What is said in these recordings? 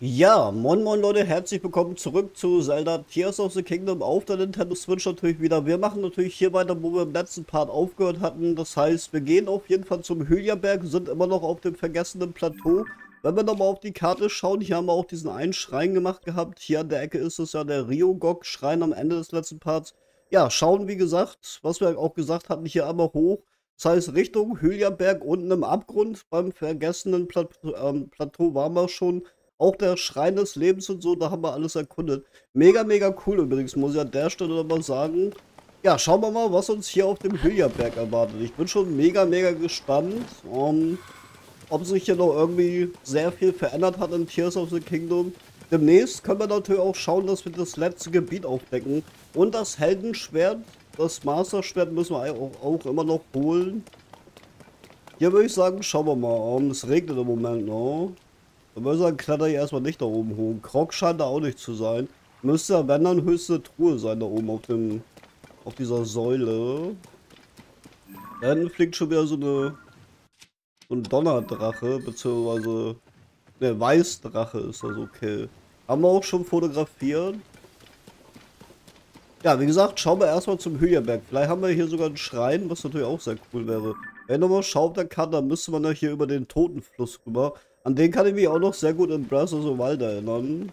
Ja, moin moin Leute, herzlich willkommen zurück zu Zelda Tears of the Kingdom auf der Nintendo Switch natürlich wieder. Wir machen natürlich hier weiter, wo wir im letzten Part aufgehört hatten. Das heißt, wir gehen auf jeden Fall zum Hylia-Berg, sind immer noch auf dem vergessenen Plateau. Wenn wir nochmal auf die Karte schauen, hier haben wir auch diesen einen Schrein gemacht gehabt. Hier an der Ecke ist es ja der Ryogok-Schrein am Ende des letzten Parts. Ja, schauen wie gesagt, was wir auch gesagt hatten, hier einmal hoch. Das heißt Richtung Hylia-Berg unten im Abgrund. Beim vergessenen Plateau waren wir schon. Auch der Schrein des Lebens und so, da haben wir alles erkundet. Mega, mega cool übrigens, muss ich an der Stelle mal sagen. Ja, schauen wir mal, was uns hier auf dem Hylia-Berg erwartet. Ich bin schon mega, mega gespannt, ob sich hier noch irgendwie sehr viel verändert hat in Tears of the Kingdom. Demnächst können wir natürlich auch schauen, dass wir das letzte Gebiet aufdecken. Und das Heldenschwert, das Masterschwert müssen wir auch immer noch holen. Hier würde ich sagen, schauen wir mal. Es regnet im Moment noch. Dann würde ich sagen, kletter ich erstmal nicht da oben hoch. Krog scheint da auch nicht zu sein. Müsste ja, wenn dann, höchste Truhe sein da oben auf dieser Säule. Da hinten fliegt schon wieder so ein Donnerdrache, beziehungsweise ne, Weißdrache ist das, okay. Haben wir auch schon fotografiert. Ja, wie gesagt, schauen wir erstmal zum Hylia-Berg. Vielleicht haben wir hier sogar einen Schrein, was natürlich auch sehr cool wäre. Wenn nochmal schaut, dann müsste man ja hier über den Totenfluss rüber. An den kann ich mich auch noch sehr gut in Breath of the Wild erinnern.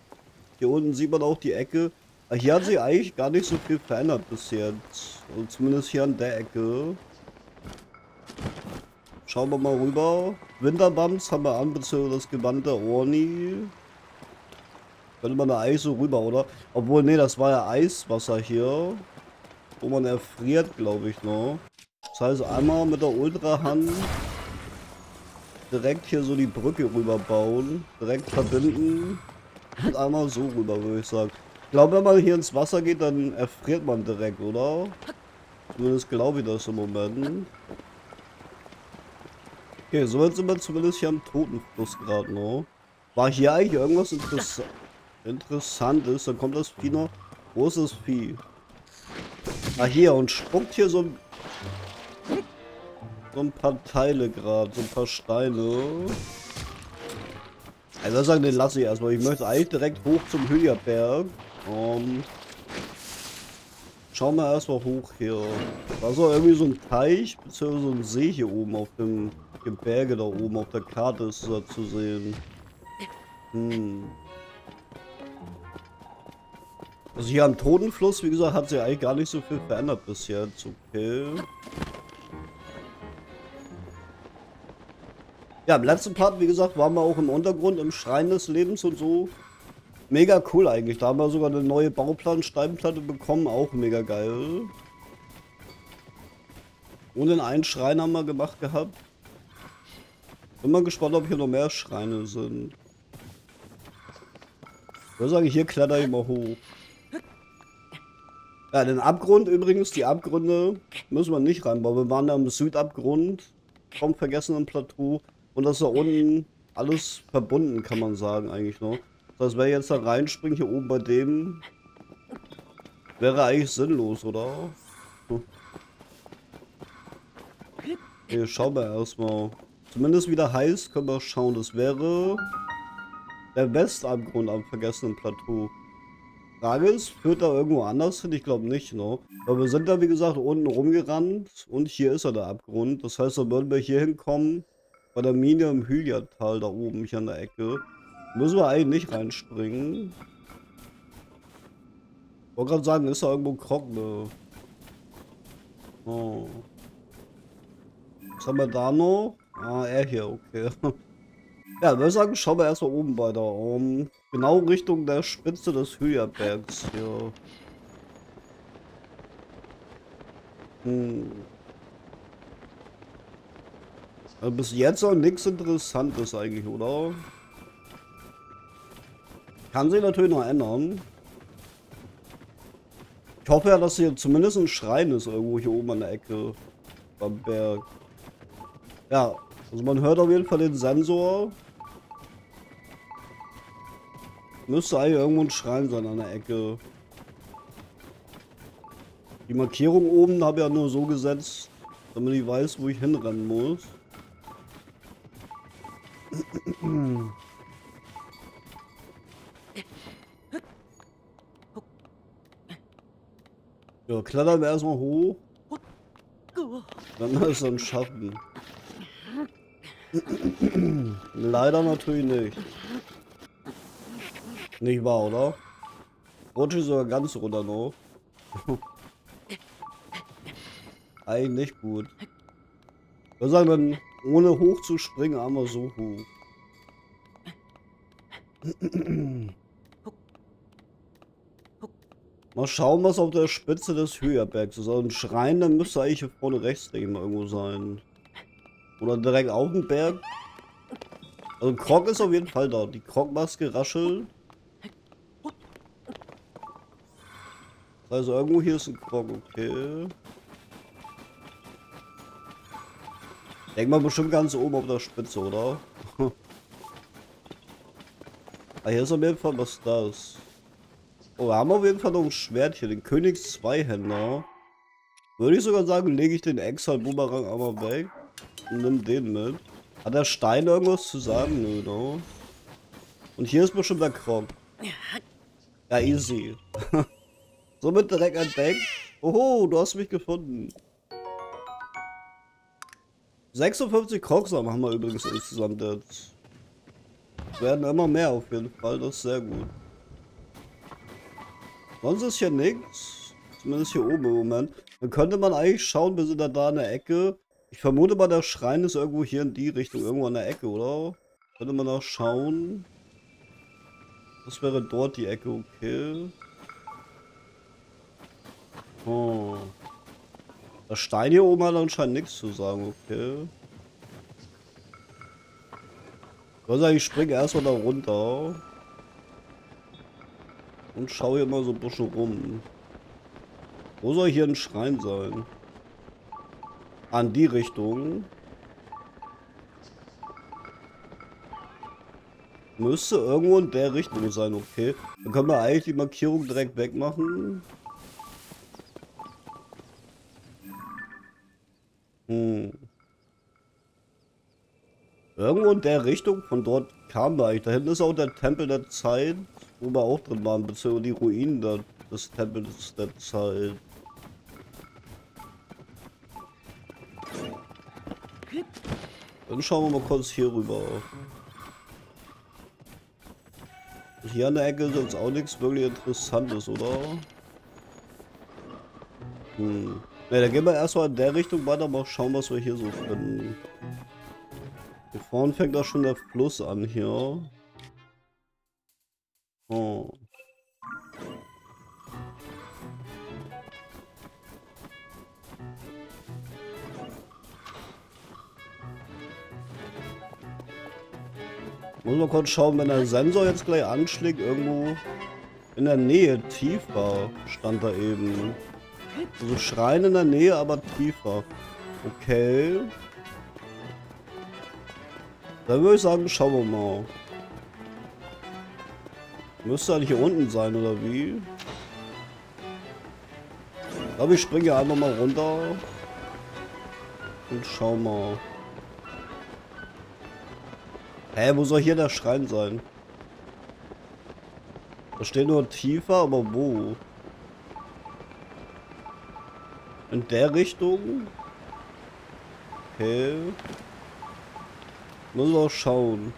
Hier unten sieht man auch die Ecke. Aber hier hat sich eigentlich gar nicht so viel verändert bis jetzt. Also zumindest hier an der Ecke. Schauen wir mal rüber. Winterbumps haben wir an, beziehungsweise das Gewand der Orni. Könnte man da eigentlich so rüber, oder? Obwohl, nee, das war ja Eiswasser hier. Wo man erfriert, glaube ich, noch. Das heißt, einmal mit der Ultra-Hand direkt hier so die Brücke rüber bauen, direkt verbinden und einmal so rüber, würde ich sagen. Ich glaube, wenn man hier ins Wasser geht, dann erfriert man direkt, oder? Zumindest glaube ich das im Moment. Okay, so jetzt sind wir zumindest hier am Totenfluss gerade noch. War hier eigentlich irgendwas Interessantes? Dann kommt das Vieh noch. Wo ist das Vieh? Ah, hier, und spuckt hier so ein paar Teile gerade, so ein paar Steine. Ich würde sagen, den lasse ich erstmal. Ich möchte eigentlich direkt hoch zum Hylia-Berg. Schauen wir erstmal hoch hier. Da ist doch irgendwie so ein Teich, beziehungsweise so ein See hier oben auf dem Gebirge da oben. Auf der Karte ist das zu sehen. Also hier am Totenfluss, wie gesagt, hat sich eigentlich gar nicht so viel verändert bis jetzt. Okay. Ja, im letzten Part, wie gesagt, waren wir auch im Untergrund, im Schrein des Lebens und so. Mega cool eigentlich. Da haben wir sogar eine neue Bauplan-Steinplatte bekommen. Auch mega geil. Und den einen Schrein haben wir gemacht gehabt. Bin mal gespannt, ob hier noch mehr Schreine sind. Ich würde sagen, hier kletter ich mal hoch. Ja, den Abgrund übrigens, die Abgründe müssen wir nicht reinbauen. Wir waren da am Südabgrund vom vergessenen Plateau. Und das ist da unten alles verbunden, kann man sagen eigentlich noch. Das heißt, wer jetzt da reinspringt, hier oben bei dem, wäre eigentlich sinnlos, oder? Hier schauen wir erstmal. Zumindest wieder heiß, können wir schauen. Das wäre der Westabgrund am vergessenen Plateau. Frage ist, führt da irgendwo anders hin? Ich glaube nicht, ne? Aber wir sind da, wie gesagt, unten rumgerannt und hier ist ja der Abgrund. Das heißt, dann würden wir hier hinkommen. Bei der Mine im Hylia-Tal da oben, hier an der Ecke. Müssen wir eigentlich nicht reinspringen. Ich wollte gerade sagen, ist da irgendwo ein Krog, ne? Oh. Was haben wir da noch? Ah, er hier, okay. Ja, würde ich sagen, schauen wir erstmal oben weiter. Genau Richtung der Spitze des Hylia-Bergs hier. Also bis jetzt auch nichts Interessantes eigentlich, oder? Kann sich natürlich noch ändern. Ich hoffe ja, dass hier zumindest ein Schrein ist irgendwo hier oben an der Ecke beim Berg. Ja, also man hört auf jeden Fall den Sensor. Müsste eigentlich irgendwo ein Schrein sein an der Ecke. Die Markierung oben habe ich ja nur so gesetzt, damit ich weiß, wo ich hinrennen muss. Ja, klettern wir erstmal hoch. Dann ist so ein Schatten. Leider natürlich nicht. Nicht wahr, oder? Rutsche sogar ganz runter noch. Eigentlich gut. Ich würde sagen, dann ohne hoch zu springen, einmal so hoch. Mal schauen, was auf der Spitze des Hylia-Bergs ist. Also ein Schrein, dann müsste eigentlich hier vorne rechts irgendwo sein. Oder direkt auf dem Berg. Also ein Krog ist auf jeden Fall da. Die Krogmaske raschelt. Also irgendwo hier ist ein Krog, okay. Denk mal bestimmt ganz oben auf der Spitze, oder? Ah, hier ist auf jeden Fall was das. Oh, wir haben auf jeden Fall noch ein Schwert hier, den Königs-Zweihändler. Würde ich sogar sagen, lege ich den Exhal-Boomerang einmal weg und nimm den mit. Hat der Stein irgendwas zu sagen? Nö, no. Und hier ist bestimmt der Krog. Ja, easy. Somit direkt entdeckt. Oho, du hast mich gefunden. 56 Krogs haben wir übrigens insgesamt jetzt. Es werden immer mehr auf jeden Fall, das ist sehr gut. Sonst ist hier nichts. Zumindest hier oben im Moment. Dann könnte man eigentlich schauen, wir sind da in der Ecke. Ich vermute mal, der Schrein ist irgendwo hier in die Richtung, irgendwo an der Ecke, oder? Könnte man da schauen. Das wäre dort die Ecke, okay. Oh. Der Stein hier oben hat anscheinend nichts zu sagen, okay. Ich würde sagen, ich springe erstmal da runter. Und schaue hier mal so ein bisschen rum. Wo soll hier ein Schrein sein? An die Richtung. Müsste irgendwo in der Richtung sein, okay. Dann können wir eigentlich die Markierung direkt wegmachen. Irgendwo in der Richtung, von dort kamen wir eigentlich. Da hinten ist auch der Tempel der Zeit, wo wir auch drin waren, beziehungsweise die Ruinen des Tempels der Zeit. Dann schauen wir mal kurz hier rüber. Hier an der Ecke ist jetzt auch nichts wirklich Interessantes, oder? Ne, dann gehen wir erstmal in der Richtung weiter, mal schauen, was wir hier so finden. Hier vorne fängt auch schon der Fluss an hier. Oh. Muss mal kurz schauen, wenn der Sensor jetzt gleich anschlägt, irgendwo in der Nähe, tiefer stand da eben. Also Schrein in der Nähe, aber tiefer. Okay. Dann würde ich sagen, schauen wir mal. Müsste halt hier unten sein, oder wie? Ich glaube, ich springe einfach mal runter. Und schau mal. Hä, wo soll hier der Schrein sein? Da steht nur tiefer, aber wo? In der Richtung? Okay. Muss auch schauen.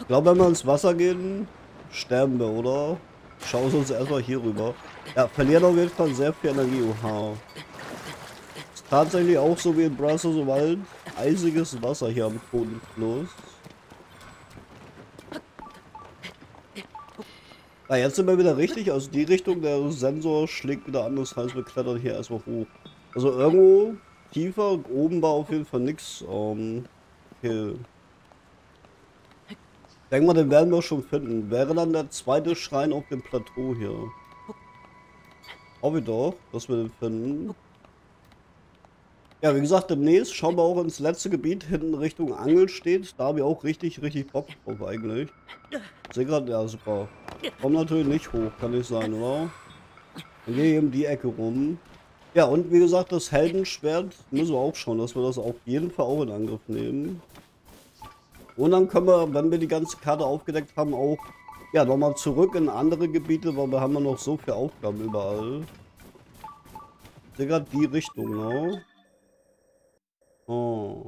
Ich glaube, wenn wir ins Wasser gehen, sterben wir, oder? Schauen wir uns erstmal hier rüber. Ja, verlieren auf jeden Fall sehr viel Energie. Oha. Ist tatsächlich auch so wie in Breath of the Wild. Eisiges Wasser hier am Totenfluss. Na, jetzt sind wir wieder richtig. Also die Richtung, der Sensor schlägt wieder an. Das heißt, wir klettern hier erstmal hoch. Also irgendwo tiefer und oben war auf jeden Fall nichts. Okay. Ich denke mal, den werden wir schon finden. Wäre dann der zweite Schrein auf dem Plateau hier. Hoffe ich doch, dass wir den finden. Ja, wie gesagt, demnächst schauen wir auch ins letzte Gebiet hinten Richtung Angel stedt. Da habe ich auch richtig Bock drauf eigentlich. Ich sehe gerade, ja super. Kommt natürlich nicht hoch, kann nicht sein, oder? Dann gehe ich eben die Ecke rum. Ja, und wie gesagt, das Heldenschwert müssen wir auch schauen, dass wir das auf jeden Fall auch in Angriff nehmen. Und dann können wir, wenn wir die ganze Karte aufgedeckt haben, auch Ja, nochmal zurück in andere Gebiete, weil wir haben ja noch so viele Aufgaben überall. Digga, die Richtung, ne? Oh.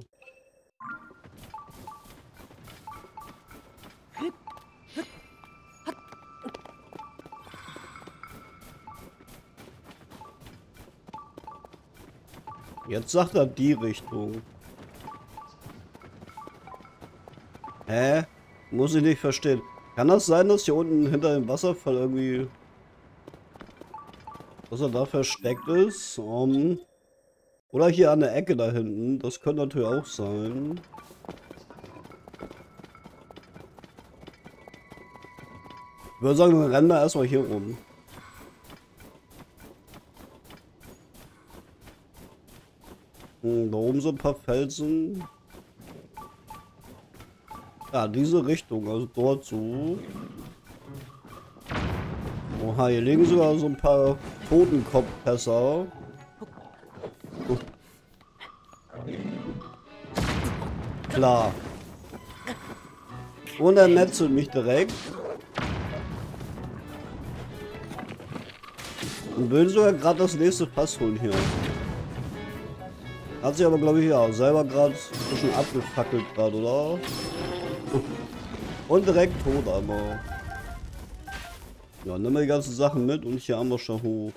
Jetzt sagt er die Richtung. Hä? Muss ich nicht verstehen. Kann das sein, dass hier unten hinter dem Wasserfall irgendwie... dass er da versteckt ist? Oder hier an der Ecke da hinten. Das könnte natürlich auch sein. Ich würde sagen, wir rennen da erstmal hier rum. Da oben so ein paar Felsen. Ja, diese Richtung, also dort so. Oha, hier liegen sogar so ein paar Totenkopfpässer. Klar. Und er netzelt mich direkt. Und will sogar gerade das nächste Fass holen hier. Hat sich aber, glaube ich, ja selber gerade ein bisschen abgefackelt gerade, oder? Und direkt tot einmal. Ja, nimm mal die ganzen Sachen mit und hier haben wir schon hoch.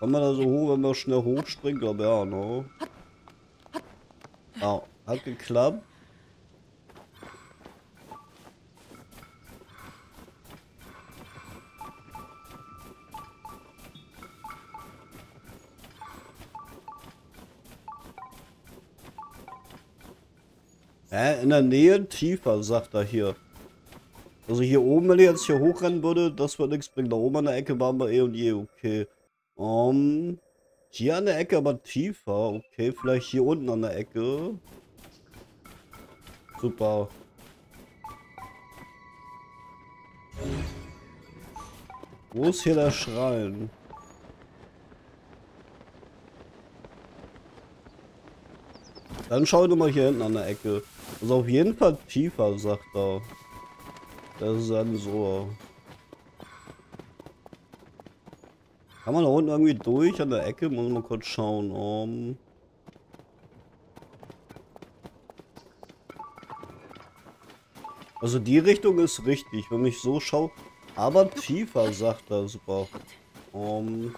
Kann man da so hoch, wenn man schnell hochspringt? Glaube ja, ne? Ja, hat geklappt. In der Nähe tiefer, sagt er hier. Also hier oben, wenn ich jetzt hier hochrennen würde, das wird nichts bringen. Da oben an der Ecke waren wir eh und je, okay. Hier an der Ecke aber tiefer, okay. Vielleicht hier unten an der Ecke. Super. Wo ist hier der Schrein? Dann schau doch mal hier hinten an der Ecke. Also auf jeden Fall tiefer, sagt er. Das ist ein so. Kann man da unten irgendwie durch an der Ecke? Muss man kurz schauen. Also die Richtung ist richtig, wenn ich so schaue. Aber tiefer, sagt er. Super. Muss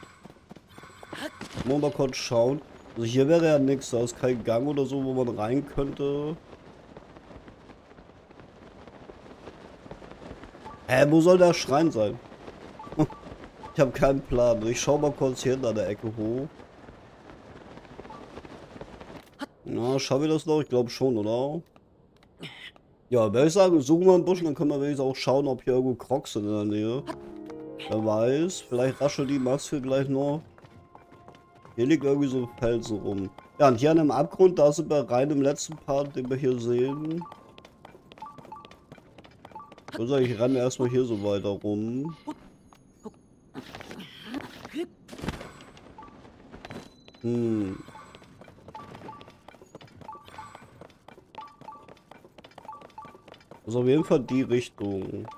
man kurz schauen. Also hier wäre ja nichts, da ist kein Gang oder so, wo man rein könnte. Wo soll der Schrein sein? Ich habe keinen Plan. Ich schau mal kurz hier hinter der Ecke hoch. Na, schaffe ich das noch? Ich glaube schon, oder? Ja, würde ich sagen, suchen wir einen Busch, dann können wir wenigstens auch schauen, ob hier irgendwo Crocs sind in der Nähe. Wer weiß, vielleicht raschelt die Maske gleich noch. Hier liegt irgendwie so Felsen rum. Ja, und hier an dem Abgrund, da sind wir rein im letzten Part, den wir hier sehen. Also ich renne erstmal hier so weiter rum. Also auf jeden Fall die Richtung.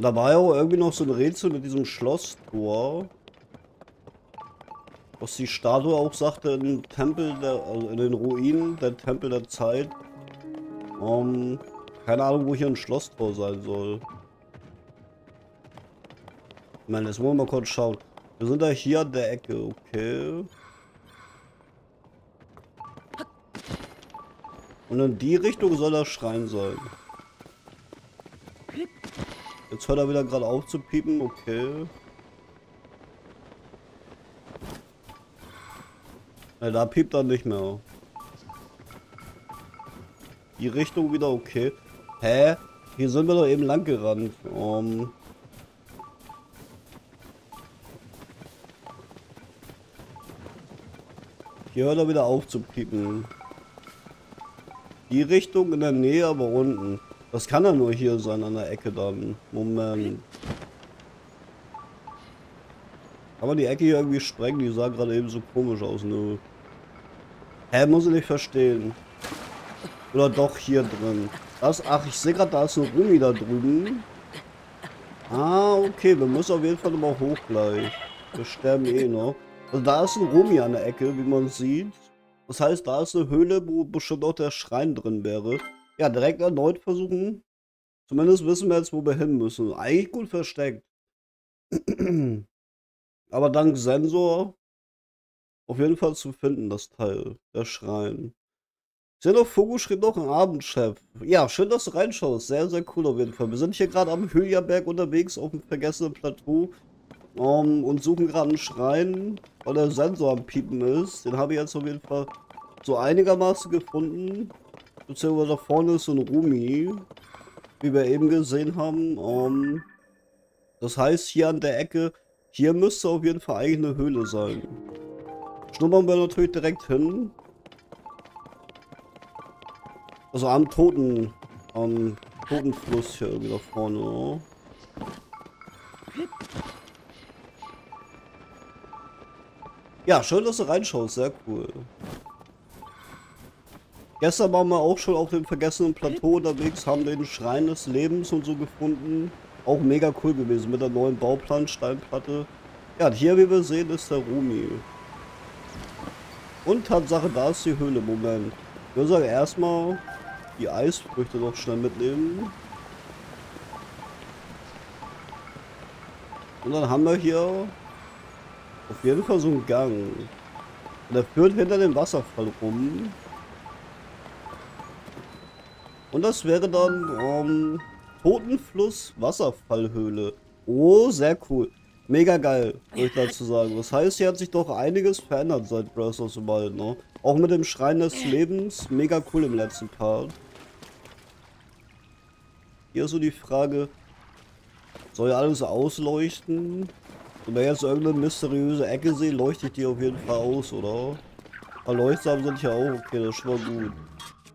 Da war ja auch irgendwie noch so ein Rätsel mit diesem Schlosstor. Was die Statue auch sagte, im Tempel, also in den Ruinen, der Tempel der Zeit. Keine Ahnung, wo hier ein Schlosstor sein soll. Ich meine, jetzt wollen wir mal kurz schauen. Wir sind ja hier an der Ecke, okay. Und in die Richtung soll der Schrein sein. Jetzt hört er wieder gerade auf zu piepen, okay. Ja, da piept er nicht mehr. Die Richtung wieder, okay. Hä? Hier sind wir doch eben lang gerannt. Hier hört er wieder auf zu piepen. Die Richtung in der Nähe, aber unten. Das kann ja nur hier sein, an der Ecke dann. Moment. Kann man die Ecke hier irgendwie sprengen? Die sah gerade eben so komisch aus, ne? Hä, muss ich nicht verstehen. Oder doch hier drin. Das, ach, ich sehe gerade, da ist eine Rumi da drüben. Ah, okay, wir müssen auf jeden Fall nochmal hoch gleich. Wir sterben eh noch. Also da ist ein Rumi an der Ecke, wie man sieht. Das heißt, da ist eine Höhle, wo bestimmt auch der Schrein drin wäre. Ja, direkt erneut versuchen. Zumindest wissen wir jetzt, wo wir hin müssen. Eigentlich gut versteckt. Aber dank Sensor auf jeden Fall zu finden, das Teil. Der Schrein. Sehr noch Fogo schrieb noch einen Abendchef. Ja, schön, dass du reinschaust. Sehr, sehr cool auf jeden Fall. Wir sind hier gerade am Hylia-Berg unterwegs auf dem vergessenen Plateau und suchen gerade einen Schrein, weil der Sensor am Piepen ist. Den habe ich jetzt auf jeden Fall so einigermaßen gefunden. Beziehungsweise da vorne ist so ein Rumi, wie wir eben gesehen haben. Das heißt, hier an der Ecke, hier müsste auf jeden Fall eigentlich eine Höhle sein. Schnuppern wir natürlich direkt hin. Also am Totenfluss hier irgendwie da vorne. Oder? Ja, schön, dass du reinschaust, sehr cool. Gestern waren wir auch schon auf dem vergessenen Plateau unterwegs, haben den Schrein des Lebens und so gefunden. Auch mega cool gewesen mit der neuen Bauplan-Steinplatte. Ja, hier, wie wir sehen, ist der Rumi. Und Tatsache, da ist die Höhle. Moment. Ich würde sagen, erstmal die Eisfrüchte noch schnell mitnehmen. Und dann haben wir hier auf jeden Fall so einen Gang. Und der führt hinter dem Wasserfall rum. Und das wäre dann Totenfluss-Wasserfallhöhle. Oh, sehr cool. Mega geil, würde ich dazu sagen. Das heißt, hier hat sich doch einiges verändert seit Breath of the Wild, ne? Auch mit dem Schrein des Lebens. Mega cool im letzten Part. Hier ist so die Frage, soll ja alles ausleuchten? Und wenn ich jetzt irgendeine mysteriöse Ecke sehe, leuchtet die auf jeden Fall aus, oder? Ein paar Leuchtsamen sind ja auch okay, das ist schon mal gut.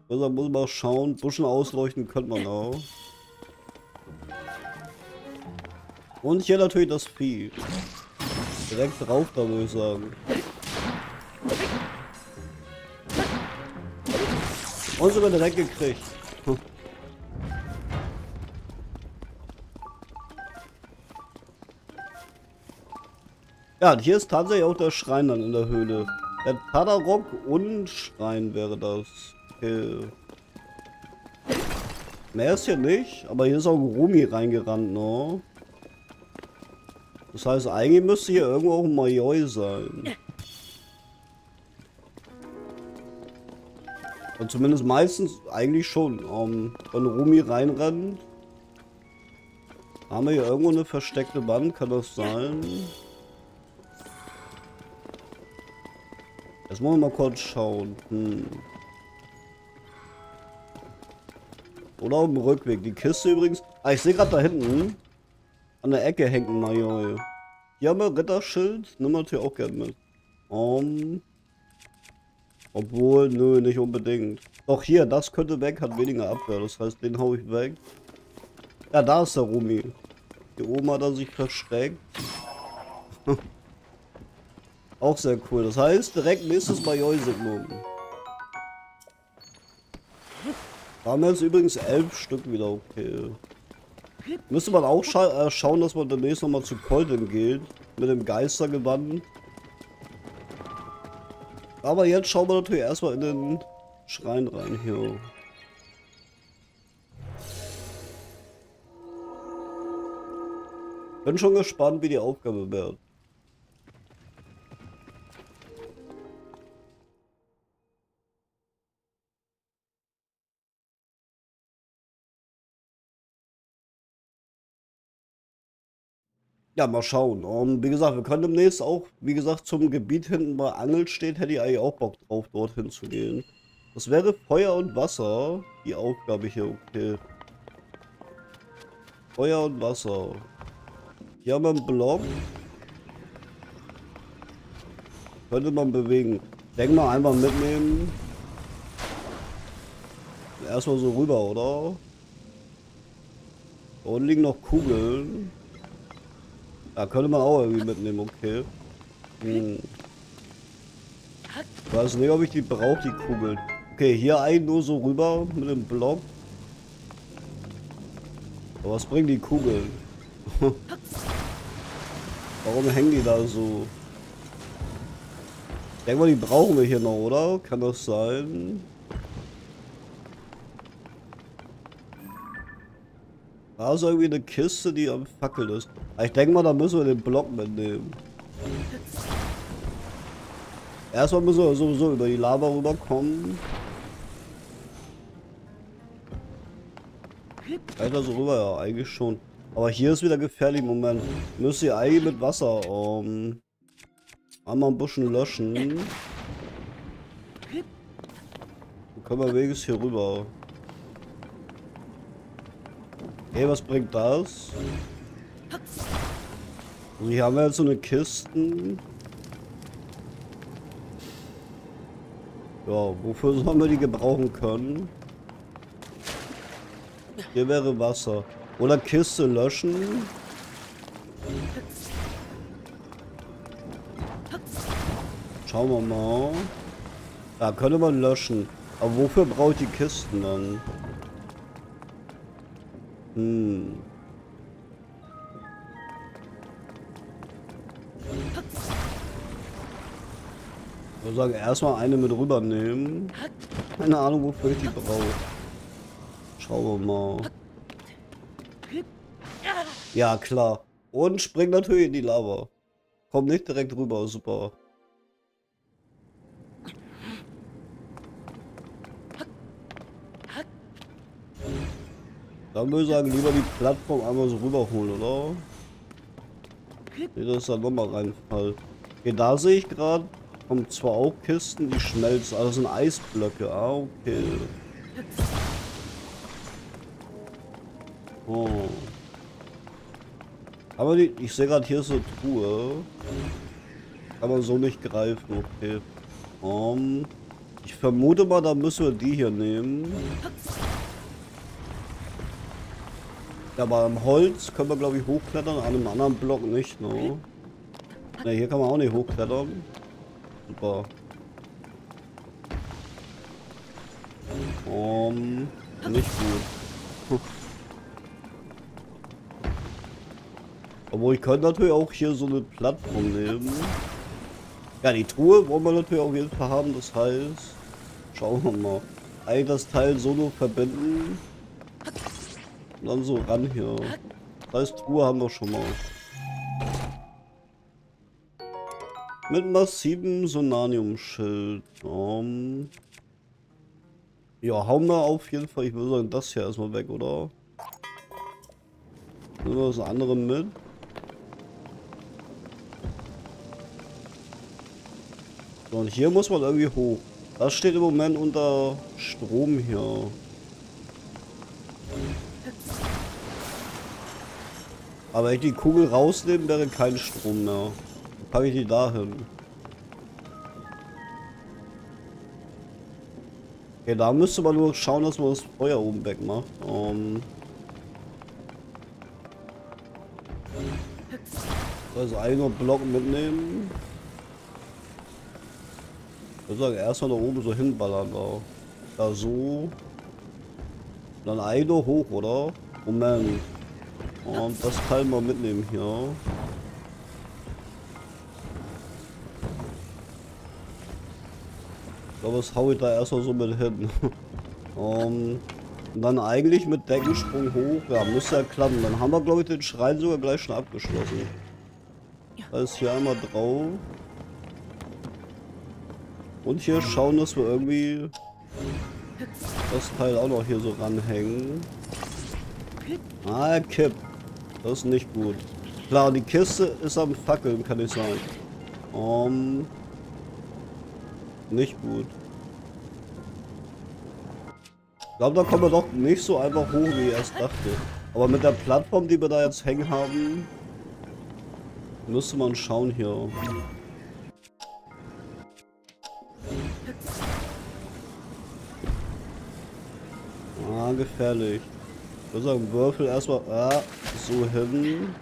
Also muss man schauen, Buschen ausleuchten könnte man auch. Und hier natürlich das Vieh. Direkt drauf da, würde ich sagen. Und sogar direkt gekriegt. Ja, und hier ist tatsächlich auch der Schrein dann in der Höhle. Der Tadarok-un-Schrein wäre das. Okay. Mehr ist hier nicht, aber hier ist auch ein Rumi reingerannt, ne? Das heißt, eigentlich müsste hier irgendwo auch ein Majoi sein. Und zumindest meistens eigentlich schon. Wenn Rumi reinrennt, haben wir hier irgendwo eine versteckte Wand, kann das sein? Jetzt wollen wir mal kurz schauen. Oder auf dem Rückweg. Die Kiste übrigens. Ah, ich sehe gerade da hinten. An der Ecke hängt ein Majoi. Hier haben wir Ritterschild. Nimm natürlich auch gerne mit. Obwohl, nö, nicht unbedingt. Doch hier, das könnte weg, hat weniger Abwehr. Das heißt, den hau ich weg. Ja, da ist der Rumi. Hier oben hat er sich versteckt. Auch sehr cool. Das heißt, direkt nächstes Majoi-Signum. Da haben wir jetzt übrigens 11 Stück wieder, okay. Müsste man auch schauen, dass man demnächst nochmal zu Colton geht. Mit dem Geistergewand. Aber jetzt schauen wir natürlich erstmal in den Schrein rein hier. Bin schon gespannt, wie die Aufgabe wird. Ja, mal schauen. Wie gesagt, wir können demnächst auch, wie gesagt, zum Gebiet hinten bei Angel stedt, hätte ich eigentlich auch Bock drauf, dorthin zu gehen. Das wäre Feuer und Wasser, die Aufgabe hier, okay. Feuer und Wasser. Hier haben wir einen Block. Könnte man bewegen. Denk mal, einfach mitnehmen. Erstmal so rüber, oder? Da unten liegen noch Kugeln. Ja, könnte man auch irgendwie mitnehmen, okay. Weiß nicht, ob ich die brauche, die Kugeln. Okay, hier einen nur so rüber mit dem Block. Aber was bringen die Kugeln? Warum hängen die da so? Ich denke mal, die brauchen wir hier noch, oder? Kann das sein? Da ist irgendwie eine Kiste, die am Fackeln ist. Aber ich denke mal, da müssen wir den Block mitnehmen. Erstmal müssen wir sowieso über die Lava rüberkommen. Alter, so rüber, ja, eigentlich schon. Aber hier ist wieder gefährlich. Moment. Müsst ihr eigentlich mit Wasser einmal ein bisschen löschen. Dann können wir wenigstens hier rüber. Hey, was bringt das? Und hier haben wir jetzt so eine Kiste. Ja, wofür sollen wir die gebrauchen können? Hier wäre Wasser. Oder Kiste löschen. Schauen wir mal. Da könnte man löschen. Aber wofür brauche ich die Kisten dann? Hm. Ich würde sagen, erstmal eine mit rübernehmen. Keine Ahnung, wofür ich die brauche. Schauen wir mal. Ja, klar. Und springt natürlich in die Lava. Kommt nicht direkt rüber, super. Dann würde ich sagen, lieber die Plattform einmal so rüberholen, oder? Nee, das ist dann nochmal reinfallen. Okay, da sehe ich gerade, kommen zwar auch Kisten, die schmelzen. Also sind Eisblöcke. Ah, okay. Oh. Aber die, ich sehe gerade, hier ist eine Truhe. Kann man so nicht greifen, okay. Ich vermute mal, da müssen wir die hier nehmen. Ja, aber am Holz können wir, glaube ich, hochklettern, an einem anderen Block nicht, ne? Ne, hier kann man auch nicht hochklettern. Super. Nicht gut. Obwohl, ich könnte natürlich auch hier so eine Plattform nehmen. Ja, die Truhe wollen wir natürlich auf jeden Fall haben, das heißt... Schauen wir mal. Eigentlich das Teil solo verbinden. Und dann so ran hier. Das heißt, Truhe haben wir schon mal. Mit massivem Sonanium-Schild. Ja, hauen wir auf jeden Fall. Ich würde sagen, das hier erstmal weg, oder? Nehmen wir das andere mit. So, und hier muss man irgendwie hoch. Das steht im Moment unter Strom hier. Aber wenn ich die Kugel rausnehme, wäre kein Strom mehr. Dann packe ich die dahin. Okay, da müsste man nur schauen, dass man das Feuer oben weg macht. Also einen Block mitnehmen. Ich würde sagen, erstmal da oben so hinballern. Da so. Dann eine hoch, oder? Moment. Und das Teil mal mitnehmen hier. Ich glaube, das hau ich da erstmal so mit hin. Und dann eigentlich mit Deckensprung hoch. Ja, müsste ja klappen. Dann haben wir, glaube ich, den Schrein sogar gleich schon abgeschlossen. Da ist hier einmal drauf. Und hier schauen, dass wir irgendwie das Teil auch noch hier so ranhängen. Ah, er kippt. Das ist nicht gut. Klar, die Kiste ist am Fackeln, kann ich sagen. Nicht gut. Ich glaube, da kommen wir doch nicht so einfach hoch, wie ich erst dachte. Aber mit der Plattform, die wir da jetzt hängen haben, müsste man schauen hier. Ah, gefährlich. Ich würde sagen, Würfel erstmal so hin.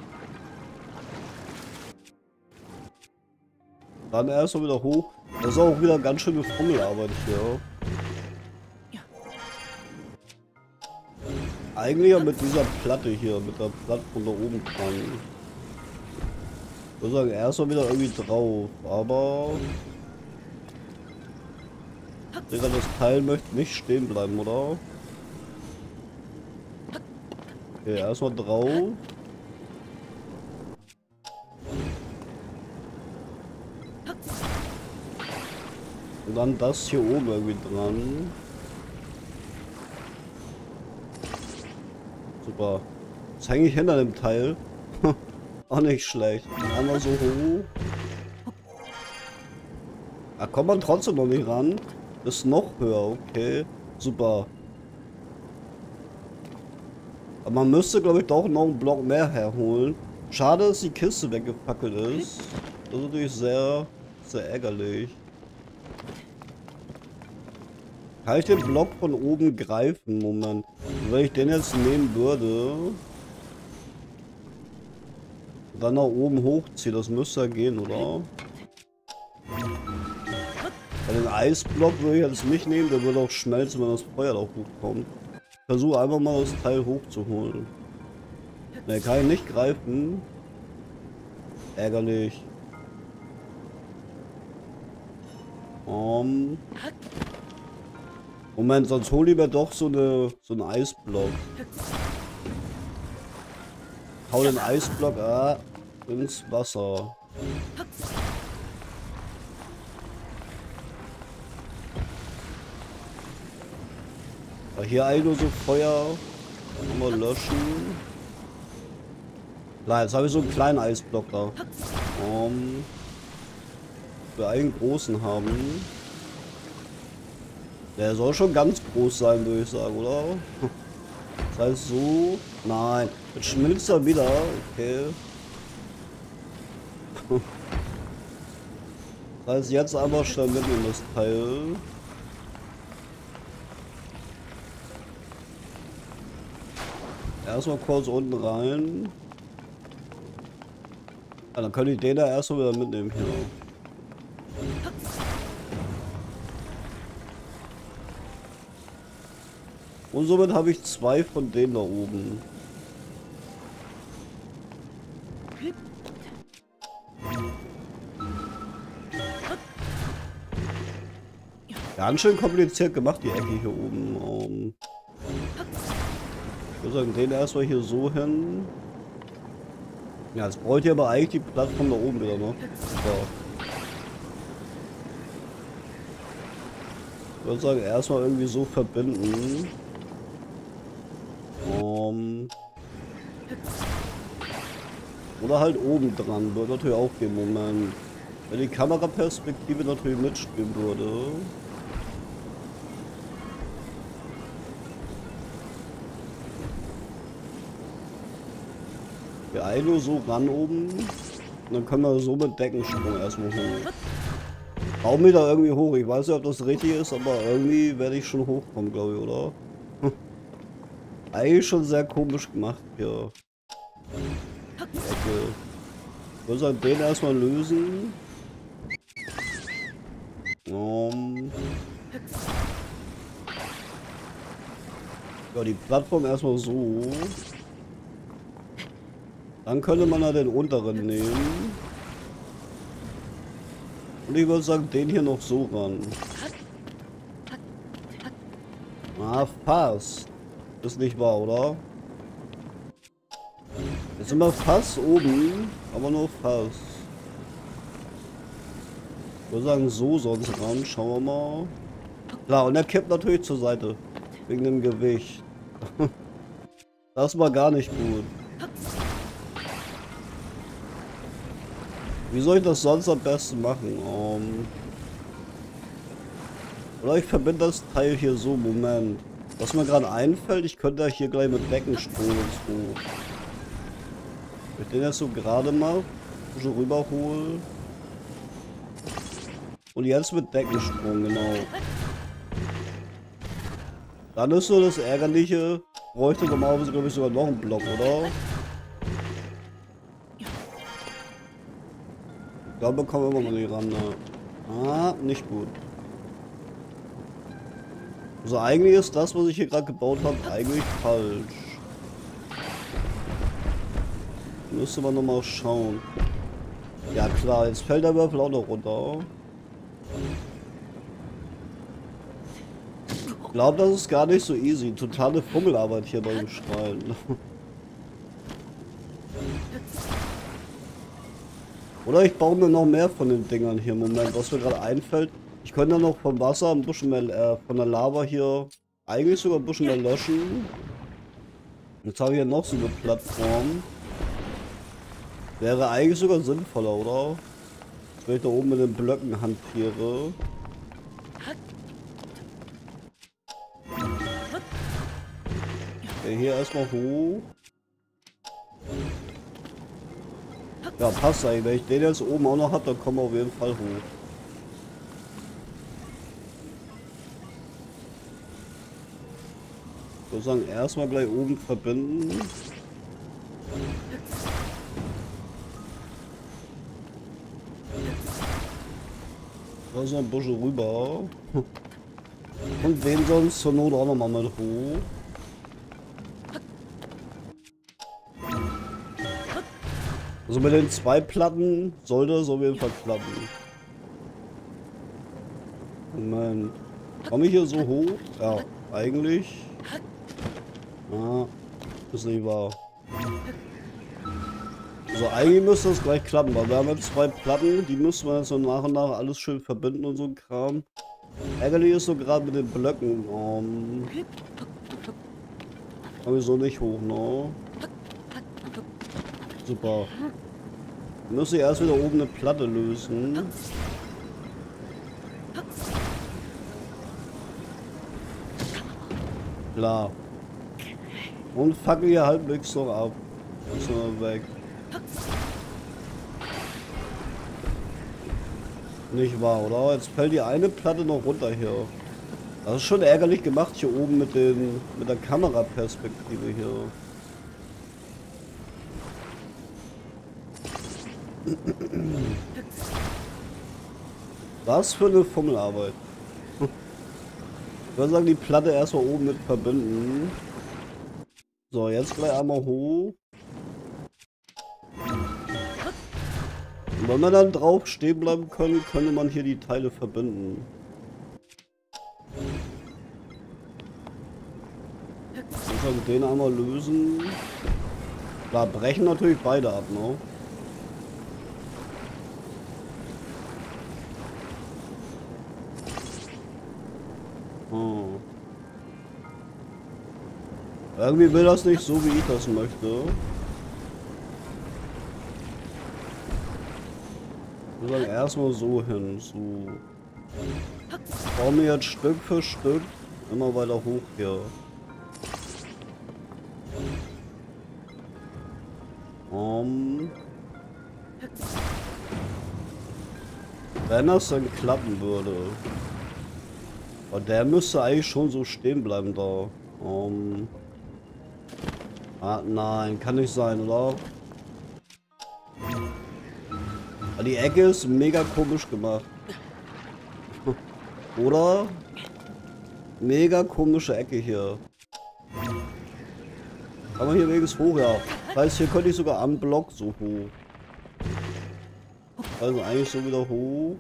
Dann erstmal wieder hoch. Das ist auch wieder ganz schön Gefummelarbeit hier. Eigentlich ja mit dieser Platte hier, mit der Platte von da oben dran. Ich würde sagen, erstmal wieder irgendwie drauf, aber... Digga, das Teil möchte nicht stehen bleiben, oder? Okay, erstmal drauf. Und dann das hier oben irgendwie dran. Super. Jetzt hänge ich hinter dem Teil. Auch nicht schlecht. Einmal so hoch. Da kommt man trotzdem noch nicht ran. Ist noch höher, okay. Super. Aber man müsste, glaube ich, doch noch einen Block mehr herholen. Schade, dass die Kiste weggepackelt ist. Das ist natürlich sehr, sehr ärgerlich. Kann ich den Block von oben greifen? Moment. Wenn ich den jetzt nehmen würde... Dann nach oben hochziehe, das müsste ja gehen, oder? Bei den Eisblock würde ich jetzt nicht nehmen, der würde auch schmelzen, wenn das Feuer da hochkommt. Ich versuche einfach mal das Teil hochzuholen. Ne, kann ich nicht greifen. Ärgerlich. Moment, sonst hol ich mir doch so einen Eisblock. Hau den Eisblock ins Wasser. Aber hier eigentlich nur so Feuer. Nochmal löschen. Klar, jetzt habe ich so einen kleinen Eisblock da. Für einen großen haben. Der soll schon ganz groß sein, würde ich sagen, oder? Das heißt so... Nein, jetzt schmilzt er wieder. Okay. Das heißt jetzt einfach schnell mitnehmen das Teil. Erstmal kurz unten rein. Ja, dann könnte ich den da erstmal wieder mitnehmen hier. Und somit habe ich zwei von denen da oben. Ganz schön kompliziert gemacht, die Ecke hier oben. Ich würde sagen, den erstmal hier so hin. Ja, jetzt bräuchte ich aber eigentlich die Plattform da oben wieder noch. So. Ich würde sagen, erstmal irgendwie so verbinden. Oder halt oben dran, würde natürlich auch gehen, Moment. Wenn die Kameraperspektive natürlich mitspielen würde. Wir eilen nur so ran oben. Und dann können wir so mit Deckensprung erstmal hoch. Hau mir da irgendwie hoch. Ich weiß nicht, ob das richtig ist, aber irgendwie werde ich schon hochkommen, glaube ich, oder? Eigentlich schon sehr komisch gemacht hier. Die Ecke. Ich würde sagen, den erstmal lösen. Ja, die Plattform erstmal so. Dann könnte man ja den unteren nehmen. Und ich würde sagen, den hier noch so ran. Ah, passt. Ist nicht wahr, oder? Jetzt sind wir fast oben, aber nur fast. Ich würde sagen, so sonst ran. Schauen wir mal. Klar, und er kippt natürlich zur Seite. Wegen dem Gewicht. Das war gar nicht gut. Wie soll ich das sonst am besten machen? Oder ich verbinde das Teil hier so. Moment. Was mir gerade einfällt, ich könnte hier gleich mit Deckensprung und so. Wenn ich den jetzt so gerade mal so rüberhole. Und jetzt mit Deckensprung, genau. Dann ist so das Ärgerliche. Bräuchte normalerweise, glaube ich, sogar noch einen Block, oder? Da bekommen wir immer noch die Rande. Ah, nicht gut. Also eigentlich ist das, was ich hier gerade gebaut habe, eigentlich falsch. Müsste man nochmal schauen. Ja klar, jetzt fällt der Würfel auch noch runter. Ich glaube, das ist gar nicht so easy. Totale Fummelarbeit hier beim Schreien. Oder ich baue mir noch mehr von den Dingern hier. Moment, was mir gerade einfällt. Ich könnte noch vom Wasser ein bisschen mehr, von der Lava hier eigentlich sogar ein bisschen mehr löschen. Jetzt habe ich ja noch so eine Plattform. Wäre eigentlich sogar sinnvoller, oder? Wenn ich da oben mit den Blöcken hantiere. Okay, hier erstmal hoch. Ja, passt eigentlich. Wenn ich den jetzt oben auch noch habe, dann kommen wir auf jeden Fall hoch. Ich würde sagen, erstmal gleich oben verbinden. Da so ein bisschen rüber. Und den sonst zur Not auch nochmal mit hoch. Also mit den zwei Platten sollte es auf jeden Fall klappen. Moment. Komme ich hier so hoch? Ja, eigentlich. Ah, ist nicht wahr. Also eigentlich müsste das gleich klappen, weil wir haben jetzt zwei Platten, die müssen wir jetzt so nach und nach alles schön verbinden und so ein Kram. Ärgerlich ist so gerade mit den Blöcken. Komm ich so nicht hoch, ne? Super. Dann müsste ich erst wieder oben eine Platte lösen. Klar. Und fackeln hier halbwegs noch ab. Ist noch weg. Nicht wahr, oder? Jetzt fällt die eine Platte noch runter hier. Das ist schon ärgerlich gemacht hier oben mit den mit der Kameraperspektive hier. Was für eine Fummelarbeit. Ich würde sagen, die Platte erstmal oben mit verbinden. So, jetzt gleich einmal hoch. Und wenn wir dann drauf stehen bleiben können, könnte man hier die Teile verbinden. Also den einmal lösen. Da brechen natürlich beide ab, ne? Hm. Irgendwie will das nicht so, wie ich das möchte. Ich würde sagen, erstmal so hin, so. Ich baue mir jetzt Stück für Stück immer weiter hoch hier. Wenn das dann klappen würde. Aber der müsste eigentlich schon so stehen bleiben da. Ah, nein, kann nicht sein, oder? Die Ecke ist mega komisch gemacht. Oder? Mega komische Ecke hier. Kann man hier wenigstens hoch, ja. Das heißt, hier könnte ich sogar am Block so hoch. Also eigentlich so wieder hoch.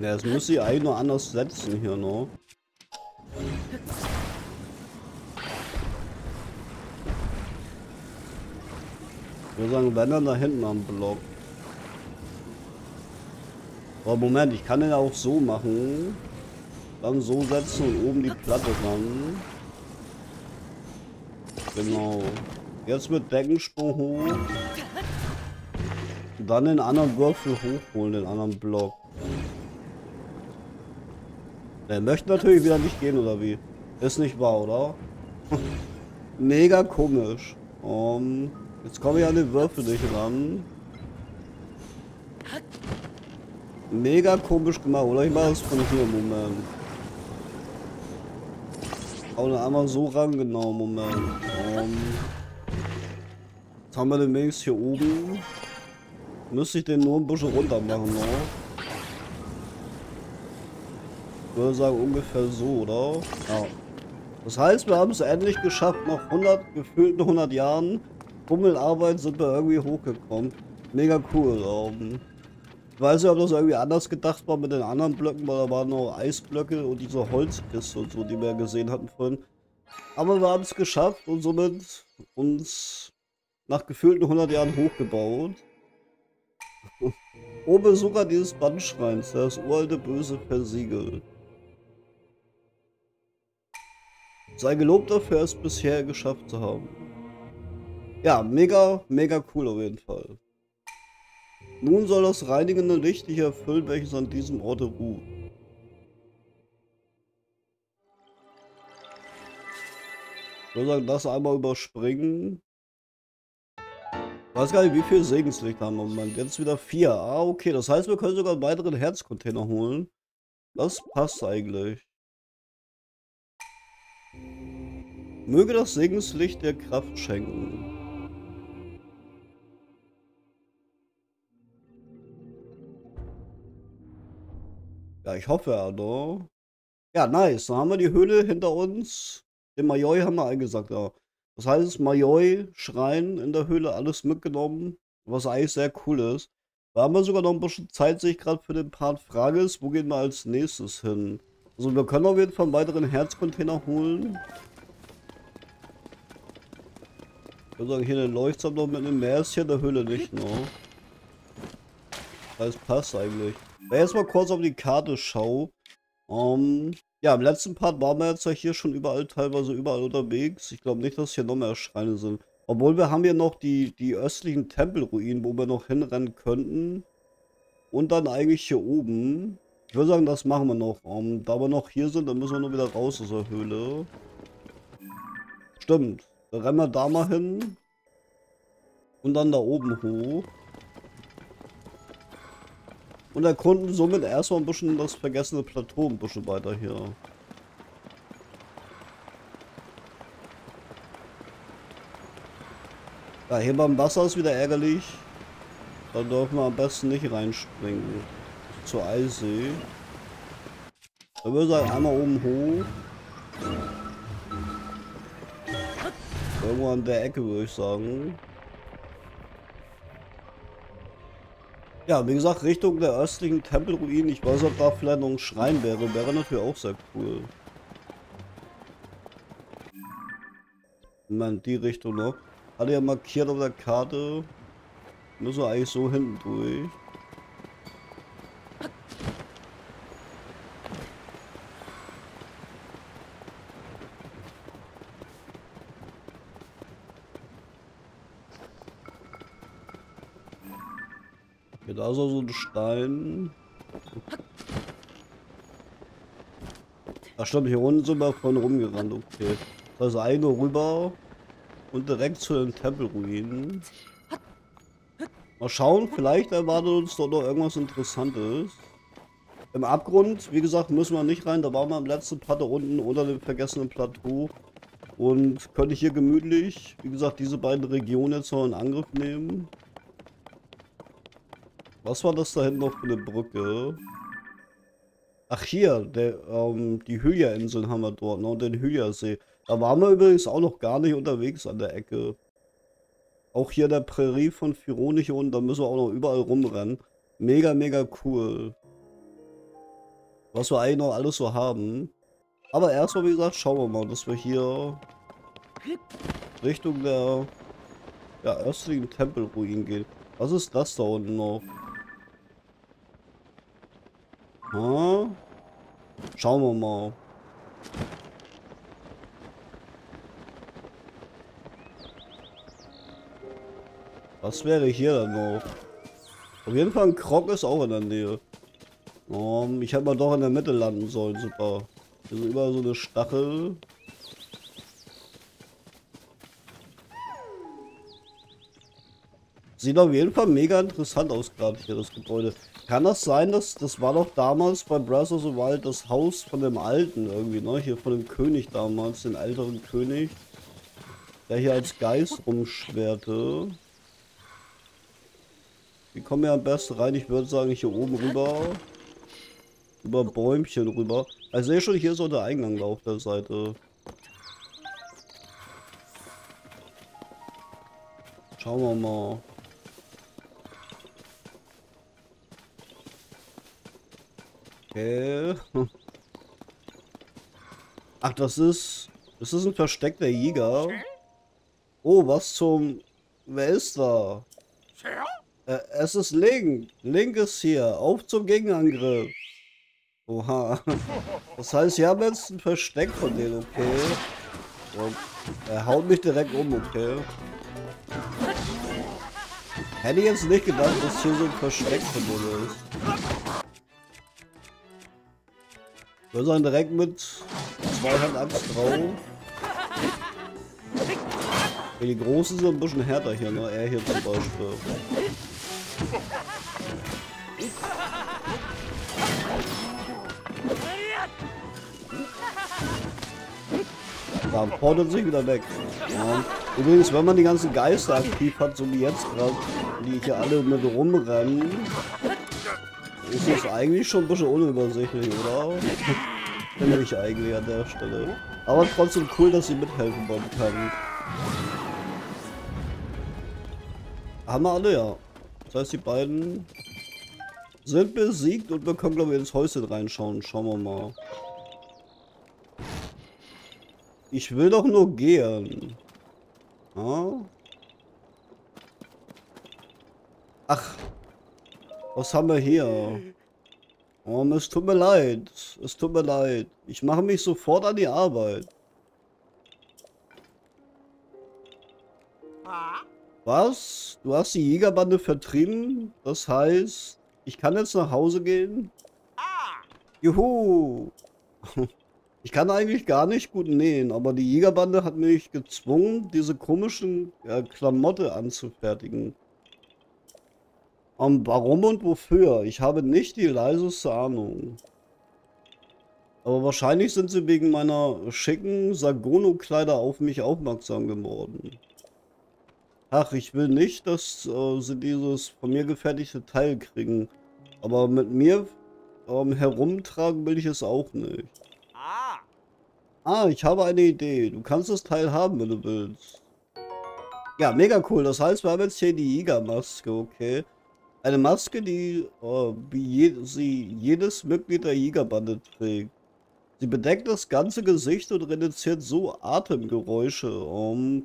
Ja, das müsste ich eigentlich nur anders setzen hier, ne? Ich würde sagen, wenn dann da hinten am Block. Aber Moment, ich kann den auch so machen. Dann so setzen und oben die Platte dran. Genau. Jetzt mit Deckensprung hoch. Und dann den anderen Würfel hochholen, den anderen Block. Der möchte natürlich wieder nicht gehen, oder wie? Ist nicht wahr, oder? Mega komisch. Jetzt komme ich an den Würfel nicht ran. Mega komisch gemacht, oder? Ich mache das von hier, Moment. Aber dann einmal so ran, genau, Moment. Jetzt haben wir den Mix hier oben. Müsste ich den nur ein bisschen runter machen, ne? Ich würde sagen ungefähr so, oder? Ja. Das heißt, wir haben es endlich geschafft. Nach 100, gefühlten 100 Jahren Hummelarbeit sind wir irgendwie hochgekommen. Mega cool. Ich weiß nicht, ob das irgendwie anders gedacht war mit den anderen Blöcken, weil da waren noch Eisblöcke und diese Holzkiste und so, die wir gesehen hatten vorhin. Aber wir haben es geschafft und somit uns nach gefühlten 100 Jahren hochgebaut. Oben ist sogar dieses Bandschreins, das uralte Böse versiegelt. Sei gelobt dafür, es bisher geschafft zu haben. Ja, mega, mega cool auf jeden Fall. Nun soll das reinigende Licht dich erfüllen, welches an diesem Orte ruht. Ich würde sagen, das einmal überspringen. Ich weiß gar nicht, wie viel Segenslicht haben wir im Moment. Jetzt wieder 4. Ah, okay. Das heißt, wir können sogar einen weiteren Herzcontainer holen. Das passt eigentlich. Möge das Segenslicht dir Kraft schenken. Ja, ich hoffe ja, oder? Ja, nice. Dann haben wir die Höhle hinter uns. Den Majoi haben wir eingesackt, ja. Das heißt, Majoi, Schrein in der Höhle, alles mitgenommen. Was eigentlich sehr cool ist. Da haben wir sogar noch ein bisschen Zeit, sehe ich gerade für den Part. Frage ist, wo gehen wir als nächstes hin? Also wir können auf jeden Fall einen weiteren Herzcontainer holen. Ich würde sagen, hier den Leuchtturm noch mit dem Meer ist hier in der Höhle nicht noch. Das passt eigentlich. Wenn ich jetzt mal kurz auf die Karte schaue. Ja, im letzten Part waren wir jetzt ja hier schon überall, teilweise überall unterwegs. Ich glaube nicht, dass hier noch mehr Schreine sind. Obwohl wir haben hier noch die östlichen Tempelruinen, wo wir noch hinrennen könnten. Und dann eigentlich hier oben. Ich würde sagen, das machen wir noch. Da wir noch hier sind, dann müssen wir nur wieder raus aus der Höhle. Stimmt. Dann rennen wir da mal hin. Und dann da oben hoch. Und erkunden somit erstmal ein bisschen das vergessene Plateau ein bisschen weiter hier. Ja, hier beim Wasser ist wieder ärgerlich. Da dürfen wir am besten nicht reinspringen. Zur Eissee. Da würde ich sagen, einmal oben hoch. Irgendwo an der Ecke würde ich sagen. Ja, wie gesagt, Richtung der östlichen Tempelruinen. Ich weiß nicht, ob da vielleicht noch ein Schrein wäre. Wäre natürlich auch sehr cool. Nein, die Richtung noch. Hatte ja markiert auf der Karte. Müssen wir eigentlich so hinten durch. Da ist auch so ein Stein. Ach stimmt, hier unten sind wir vorhin rumgerannt, okay. Da ist eine rüber und direkt zu den Tempelruinen. Mal schauen, vielleicht erwartet uns dort noch irgendwas Interessantes. Im Abgrund, wie gesagt, müssen wir nicht rein. Da waren wir im letzten Part da unten unter dem vergessenen Plateau. Und könnte ich hier gemütlich, wie gesagt, diese beiden Regionen jetzt noch in Angriff nehmen. Was war das da hinten noch für eine Brücke? Ach hier, die Hylia-Inseln haben wir dort, ne? Und den Hylia-See. Da waren wir übrigens auch noch gar nicht unterwegs an der Ecke. Auch hier in der Prärie von Fironich und da müssen wir auch noch überall rumrennen. Mega, mega cool. Was wir eigentlich noch alles so haben. Aber erstmal, wie gesagt, schauen wir mal, dass wir hier Richtung der östlichen Tempelruinen gehen. Was ist das da unten noch? Hm? Schauen wir mal. Was wäre hier dann noch? Auf jeden Fall ein Krog ist auch in der Nähe. Ich hätte mal doch in der Mitte landen sollen. Super. Hier ist überall so eine Stachel. Sieht auf jeden Fall mega interessant aus gerade hier, das Gebäude. Kann das sein, dass das war doch damals bei Breath of the Wild das Haus von dem Alten irgendwie, ne? Hier von dem König damals, den älteren König, der hier als Geist rumschwerte. Wie kommen wir am besten rein? Ich würde sagen, hier oben rüber. über Bäumchen rüber. Also sehe schon, hier ist so der Eingang da auf der Seite. Schauen wir mal. Okay. Ach, das ist ein Versteck der Jäger. Oh, was zum... Wer ist da? Es ist Link. Link ist hier. Auf zum Gegenangriff. Oha. Das heißt, wir haben jetzt ein Versteck von denen, okay. Und er haut mich direkt um, okay. Hätte ich jetzt nicht gedacht, dass hier so ein Versteck von denen ist. Wir sind direkt mit 200 Axt drauf. Okay, die Großen sind ein bisschen härter hier, ne? Er hier zum Beispiel. Da portet sich wieder weg. Ja. Übrigens, wenn man die ganzen Geister aktiv hat, so wie jetzt gerade, die hier alle mit rumrennen, ist das eigentlich schon ein bisschen unübersichtlich, oder? Finde ich eigentlich an der Stelle. Aber trotzdem cool, dass sie mithelfen kann. Haben wir alle, ja. Das heißt, die beiden sind besiegt und wir können, glaube ich, ins Häuschen reinschauen. Schauen wir mal. Ich will doch nur gehen. Ja? Ach. Was haben wir hier? Oh, es tut mir leid. Es tut mir leid. Ich mache mich sofort an die Arbeit. Was? Du hast die Yiga Bande vertrieben? Das heißt, ich kann jetzt nach Hause gehen? Juhu! Ich kann eigentlich gar nicht gut nähen, aber die Yiga Bande hat mich gezwungen, diese komischen Klamotte anzufertigen. Warum und wofür? Ich habe nicht die leiseste Ahnung. Aber wahrscheinlich sind sie wegen meiner schicken Sagono-Kleider auf mich aufmerksam geworden. Ach, ich will nicht, dass sie dieses von mir gefertigte Teil kriegen. Aber mit mir herumtragen will ich es auch nicht. Ah, ich habe eine Idee. Du kannst das Teil haben, wenn du willst. Ja, mega cool. Das heißt, wir haben jetzt hier die Jäger-Maske, okay? Eine Maske, die jedes Mitglied der Jägerbande trägt. Sie bedeckt das ganze Gesicht und reduziert so Atemgeräusche.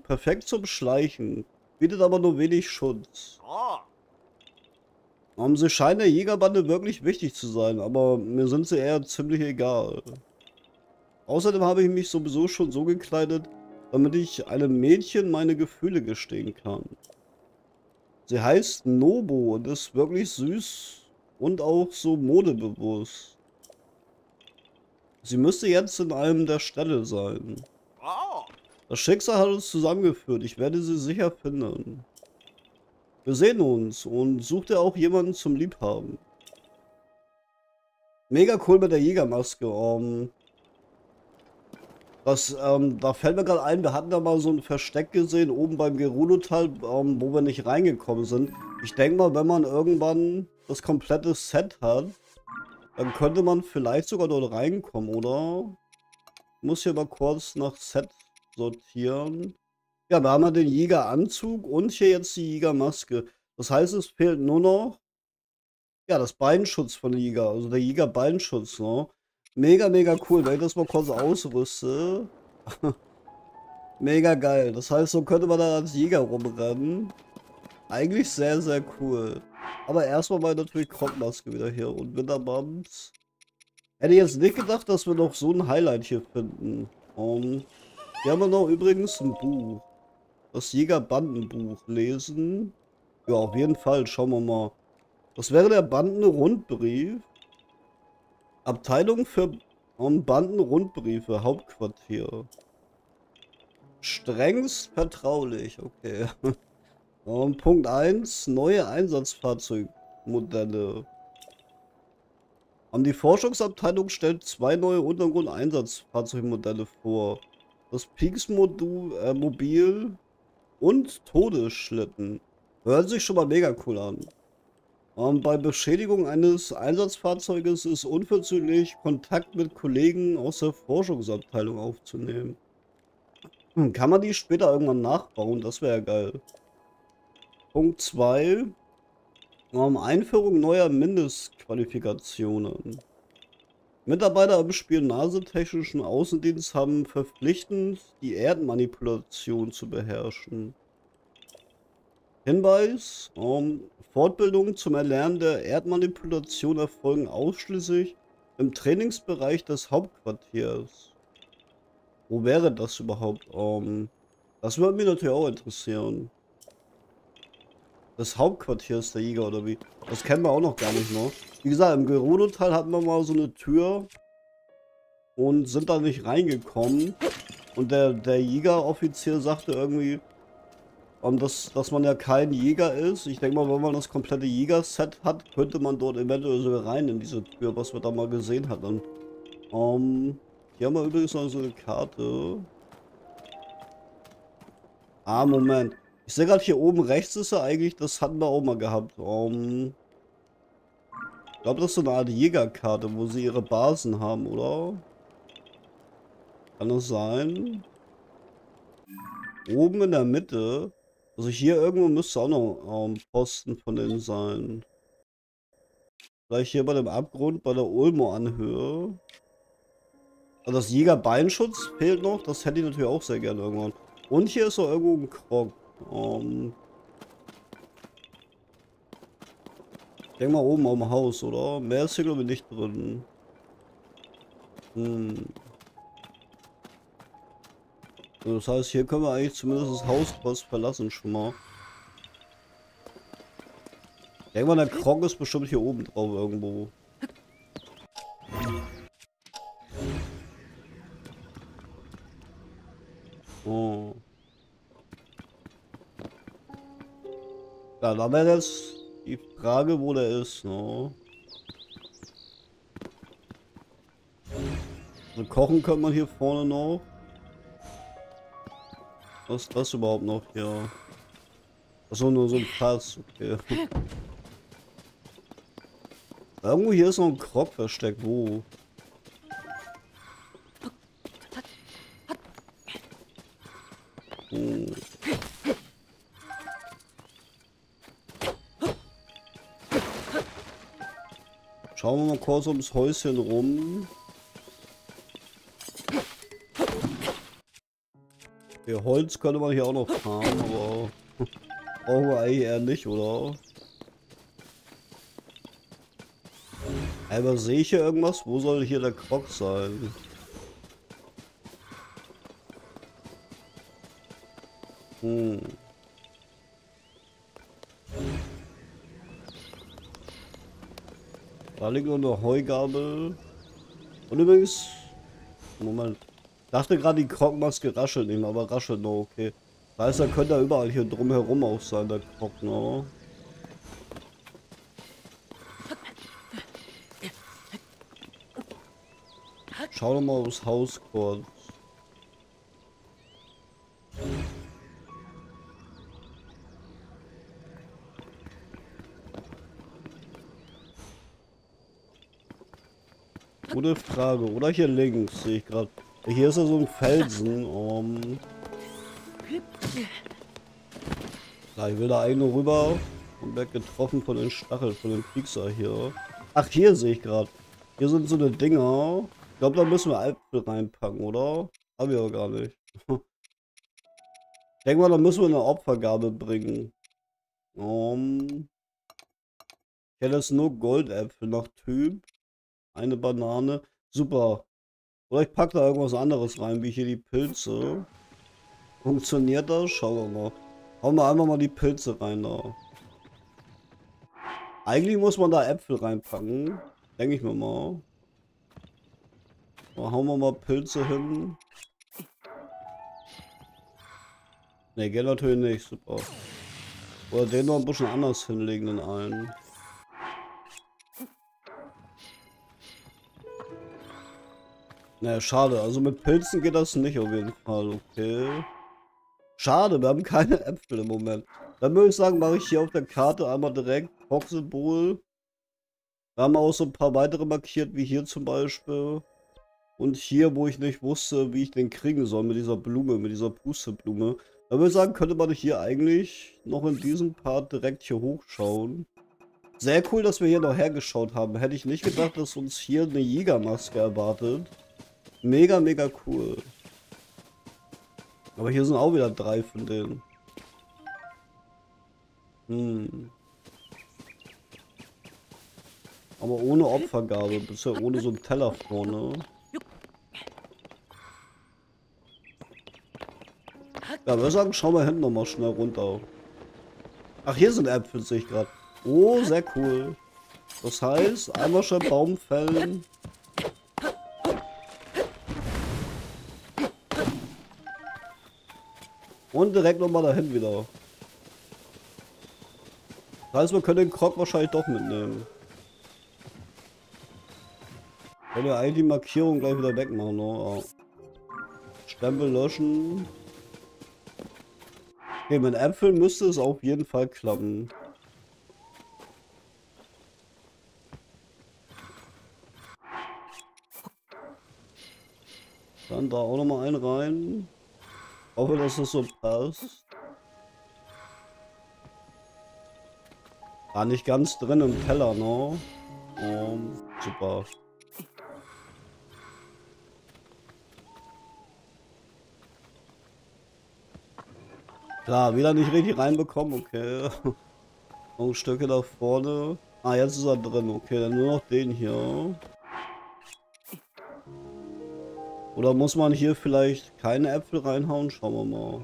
Perfekt zum Schleichen. Bietet aber nur wenig Schutz. Sie scheinen der Jägerbande wirklich wichtig zu sein, aber mir sind sie eher ziemlich egal. Außerdem habe ich mich sowieso schon so gekleidet, damit ich einem Mädchen meine Gefühle gestehen kann. Sie heißt Nobo und ist wirklich süß und auch so modebewusst. Sie müsste jetzt in einem der Ställe sein. Das Schicksal hat uns zusammengeführt. Ich werde sie sicher finden. Wir sehen uns und such dir auch jemanden zum Liebhaben. Mega cool mit der Jägermaske. Da fällt mir gerade ein, wir hatten da mal so ein Versteck gesehen, oben beim Gerudo-Tal, wo wir nicht reingekommen sind. Ich denke mal, wenn man irgendwann das komplette Set hat, dann könnte man vielleicht sogar dort reinkommen, oder? Ich muss hier mal kurz nach Set sortieren. Ja, da haben wir den Jägeranzug und hier jetzt die Jägermaske. Das heißt, es fehlt nur noch, ja, das Beinschutz von der Jäger, also der Jäger-Beinschutz, ne? Mega, mega cool, wenn ich das mal kurz ausrüste. Mega geil. Das heißt, so könnte man da als Jäger rumrennen. Eigentlich sehr, sehr cool. Aber erstmal mal natürlich Kroppmaske wieder hier und Winterbums. Hätte ich jetzt nicht gedacht, dass wir noch so ein Highlight hier finden. Hier haben wir noch übrigens ein Buch. Das Jäger-Banden-Buch lesen. Ja, auf jeden Fall. Schauen wir mal. Das wäre der Banden-Rundbrief. Abteilung für Bandenrundbriefe, Hauptquartier. Strengst vertraulich, okay. Punkt 1, neue Einsatzfahrzeugmodelle. Die Forschungsabteilung stellt 2 neue Untergrund-Einsatzfahrzeugmodelle vor. Das Peaks-Mobil und Todesschlitten. Hört sich schon mal mega cool an. Bei Beschädigung eines Einsatzfahrzeuges ist unverzüglich, Kontakt mit Kollegen aus der Forschungsabteilung aufzunehmen. Kann man die später irgendwann nachbauen? Das wäre ja geil. Punkt 2. Einführung neuer Mindestqualifikationen. Mitarbeiter im spionagetechnischen Außendienst haben verpflichtend, die Erdmanipulation zu beherrschen. Hinweis: Fortbildungen zum Erlernen der Erdmanipulation erfolgen ausschließlich im Trainingsbereich des Hauptquartiers. Wo wäre das überhaupt? Das würde mich natürlich auch interessieren. Das Hauptquartier ist der Jäger, oder wie? Das kennen wir auch noch gar nicht, ne? Wie gesagt, im Gerudo-Tal hatten wir mal so eine Tür und sind da nicht reingekommen. Und der Jägeroffizier sagte irgendwie, dass man ja kein Jäger ist. Ich denke mal, wenn man das komplette Jäger-Set hat, könnte man dort eventuell sogar rein in diese Tür, was wir da mal gesehen hatten. Hier haben wir übrigens noch so eine Karte. Ah, Moment. Ich sehe gerade, hier oben rechts ist ja eigentlich, das hatten wir auch mal gehabt. Ich glaube, das ist so eine Art Jägerkarte, wo sie ihre Basen haben, oder? Kann das sein? Oben in der Mitte. Also hier irgendwo müsste auch noch Posten von denen sein. Vielleicht hier bei dem Abgrund, bei der Ulmo-Anhöhe. Also das Jäger-Beinschutz fehlt noch, das hätte ich natürlich auch sehr gerne irgendwann. Und hier ist noch irgendwo ein Krog. Ich denke mal oben am Haus, oder? Mehr ist hier glaube ich nicht drin. So, das heißt, hier können wir eigentlich zumindest das Haus verlassen schon mal. Ich denke mal, der Krog ist bestimmt hier oben drauf irgendwo. Oh. Ja, da wäre jetzt die Frage, wo der ist, ne? Also kochen könnte man hier vorne noch. Was ist das überhaupt noch hier? Achso, nur so ein Fass, okay. Irgendwo hier ist noch ein Krog versteckt, wo? Schauen wir mal kurz ums Häuschen rum. Okay, Holz könnte man hier auch noch farmen, aber brauchen wir eigentlich eher nicht, oder? Aber sehe ich hier irgendwas? Wo soll hier der Krog sein? Da liegt noch eine Heugabel. Und übrigens... Moment. Ich dachte gerade, die Krogmaske raschelt nicht, aber raschelt noch, okay. Das heißt, da könnte er überall hier drumherum auch sein, der Krog, ne? Schau doch mal aufs Haus kurz. Gute Frage. Oder hier links, sehe ich gerade. Hier ist ja so ein Felsen. Na, ich will da eigentlich nur rüber und werd getroffen von den Stacheln, von dem Piekser hier. Ach, hier sehe ich gerade. Hier sind so eine Dinger. Ich glaube, da müssen wir Äpfel reinpacken, oder? Haben wir aber gar nicht. Ich denke mal, da müssen wir eine Opfergabe bringen. Ich hätte jetzt nur Goldäpfel nach Typ. Eine Banane. Super. Oder ich packe da irgendwas anderes rein, wie hier die Pilze. Funktioniert das? Schauen wir mal. Hauen wir einfach mal die Pilze rein da. Eigentlich muss man da Äpfel reinpacken. Denke ich mir mal. Da hauen wir mal Pilze hin. Ne, geht natürlich nicht. Super. Oder den noch ein bisschen anders hinlegen, den einen. Naja, schade. Also mit Pilzen geht das nicht auf jeden Fall, okay. Schade, wir haben keine Äpfel im Moment. Dann würde ich sagen, mache ich hier auf der Karte einmal direkt Kochsymbol. Wir haben auch so ein paar weitere markiert, wie hier zum Beispiel. Und hier, wo ich nicht wusste, wie ich den kriegen soll, mit dieser Blume, mit dieser Pusteblume. Da würde ich sagen, könnte man hier eigentlich noch in diesem Part direkt hier hochschauen. Sehr cool, dass wir hier noch hergeschaut haben. Hätte ich nicht gedacht, dass uns hier eine Jäger-Maske erwartet. Mega, mega cool. Aber hier sind auch wieder 3 von denen. Hm. Aber ohne Opfergabe, bisher ohne so einen Teller vorne. Ja, wir sagen, schauen wir hinten nochmal schnell runter. Ach, hier sind Äpfel, sehe ich gerade. Oh, sehr cool. Das heißt, einmal schon Baum fällen. Und direkt nochmal dahin wieder. Das heißt, wir können den Krog wahrscheinlich doch mitnehmen. Wenn wir eigentlich die Markierung gleich wieder wegmachen, ne? Ja. Stempel löschen. Okay, mit Äpfeln müsste es auf jeden Fall klappen. Dann da auch nochmal einen rein. Hoffe, dass das so passt. Ah, nicht ganz drin im Teller, ne? Oh, super. Klar, wieder nicht richtig reinbekommen, okay. Noch Stücke da vorne. Ah, jetzt ist er drin, okay. Dann nur noch den hier. Oder muss man hier vielleicht keine Äpfel reinhauen? Schauen wir mal.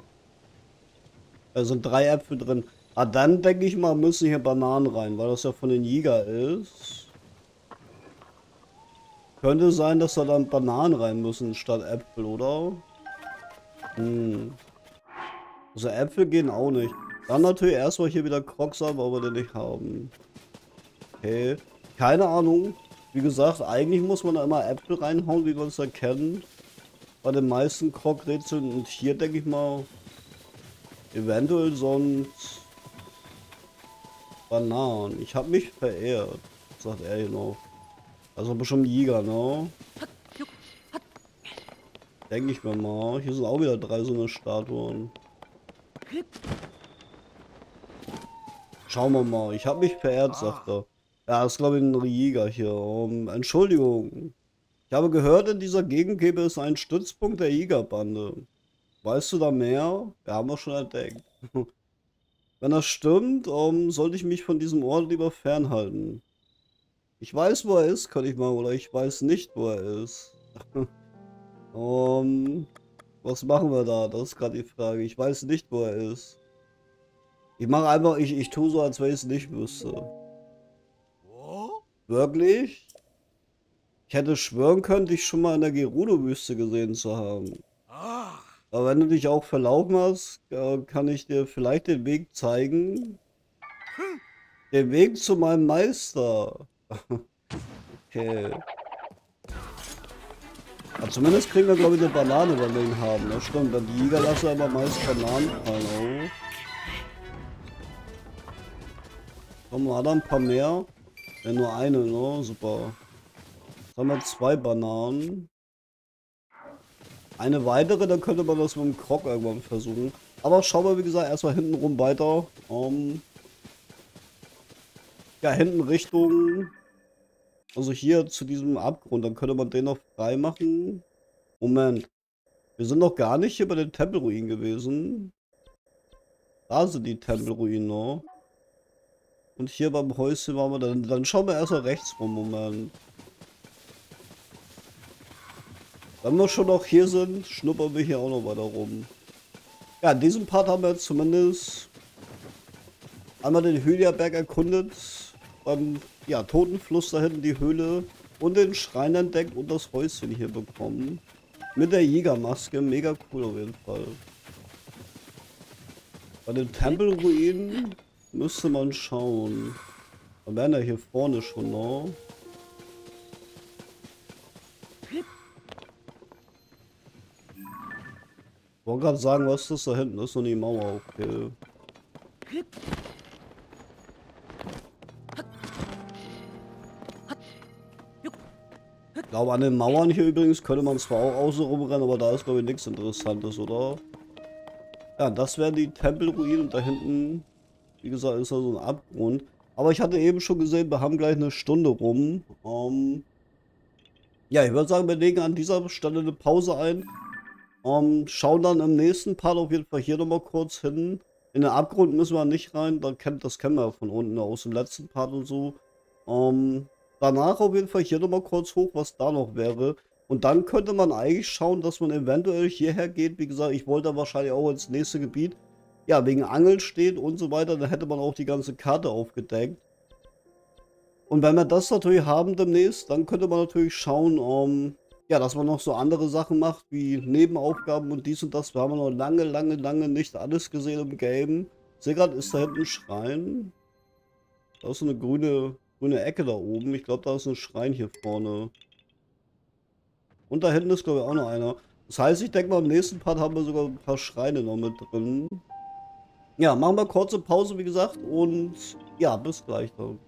Da sind 3 Äpfel drin. Ah, dann denke ich mal, müssen hier Bananen rein, weil das ja von den Jäger ist. Könnte sein, dass da dann Bananen rein müssen statt Äpfel, oder? Hm. Also Äpfel gehen auch nicht. Dann natürlich erstmal hier wieder Crocs, aber wir den nicht haben. Okay. Keine Ahnung. Wie gesagt, eigentlich muss man da immer Äpfel reinhauen, wie wir uns da kennen. Bei den meisten Krog-Rätseln und hier denke ich mal eventuell sonst Bananen. Ich habe mich verehrt, sagt er hier noch. Also bestimmt Jäger, ne? Denke ich mir mal. Hier sind auch wieder 3 so eine Statuen. Schauen wir mal. Ich habe mich verehrt, sagt er. Ja, das ist glaube ich ein Jäger hier. Entschuldigung. Ich habe gehört, in dieser Gegend gäbe es einen Stützpunkt der Jägerbande. Weißt du da mehr? Wir haben wir schon entdeckt. Wenn das stimmt, sollte ich mich von diesem Ort lieber fernhalten. Ich weiß, wo er ist, könnte ich mal, oder ich weiß nicht, wo er ist. Was machen wir da? Das ist gerade die Frage. Ich weiß nicht, wo er ist. Ich mache einfach, ich tue so, als wenn ich es nicht wüsste. Wirklich? Ich hätte schwören können, dich schon mal in der Gerudo-Wüste gesehen zu haben. Aber wenn du dich auch verlaufen hast, kann ich dir vielleicht den Weg zeigen. Den Weg zu meinem Meister. Okay. Aber zumindest kriegen wir glaube ich eine Banane, wenn wir ihn haben. Das stimmt, dann die Jäger lassen aber meist Bananen fallen. Komm, mal da ein paar mehr. Ja, nur eine, ne? Super. Jetzt haben wir 2 Bananen. Eine weitere, dann könnte man das mit dem Krog irgendwann versuchen. Aber schauen wir, wie gesagt, erstmal hinten rum weiter. Ja, hinten Richtung. Also hier zu diesem Abgrund. Dann könnte man den noch frei machen. Moment. Wir sind noch gar nicht hier bei den Tempelruinen gewesen. Da sind die Tempelruinen, ne? Und hier beim Häuschen waren wir dann. Dann schauen wir erstmal rechts rum, Moment. Wenn wir schon noch hier sind, schnuppern wir hier auch noch weiter rum. Ja, in diesem Part haben wir jetzt zumindest einmal den Hylia-Berg erkundet. Beim ja, Totenfluss da hinten die Höhle. Und den Schrein entdeckt und das Häuschen hier bekommen. Mit der Jäger-Maske. Mega cool auf jeden Fall. Bei den Tempelruinen müsste man schauen. Dann wären ja hier vorne schon noch. Ich wollte gerade sagen, was ist das da hinten? Das ist noch die Mauer, okay. Ich glaube, an den Mauern hier übrigens könnte man zwar auch außen rumrennen, aber da ist, glaube ich, nichts Interessantes, oder? Ja, das wären die Tempelruinen und da hinten, wie gesagt, ist da so ein Abgrund. Aber ich hatte eben schon gesehen, wir haben gleich eine Stunde rum. Ja, ich würde sagen, wir legen an dieser Stelle eine Pause ein. Schauen dann im nächsten Part auf jeden Fall hier nochmal kurz hin. In den Abgrund müssen wir nicht rein, das kennen wir von unten aus dem letzten Part und so. Danach auf jeden Fall hier nochmal kurz hoch, was da noch wäre. Und dann könnte man eigentlich schauen, dass man eventuell hierher geht. Wie gesagt, ich wollte wahrscheinlich auch ins nächste Gebiet. Ja, wegen Angel stedt und so weiter. Da hätte man auch die ganze Karte aufgedeckt. Und wenn wir das natürlich haben demnächst, dann könnte man natürlich schauen, ja, dass man noch so andere Sachen macht, wie Nebenaufgaben und dies und das. Wir haben noch lange, lange, lange nicht alles gesehen im Game. Ich sehe gerade, ist da hinten ein Schrein? Da ist so eine grüne Ecke da oben. Ich glaube, da ist ein Schrein hier vorne. Und da hinten ist, glaube ich, auch noch einer. Das heißt, ich denke mal, im nächsten Part haben wir sogar ein paar Schreine noch mit drin. Ja, machen wir kurze Pause, wie gesagt. Und ja, bis gleich dann.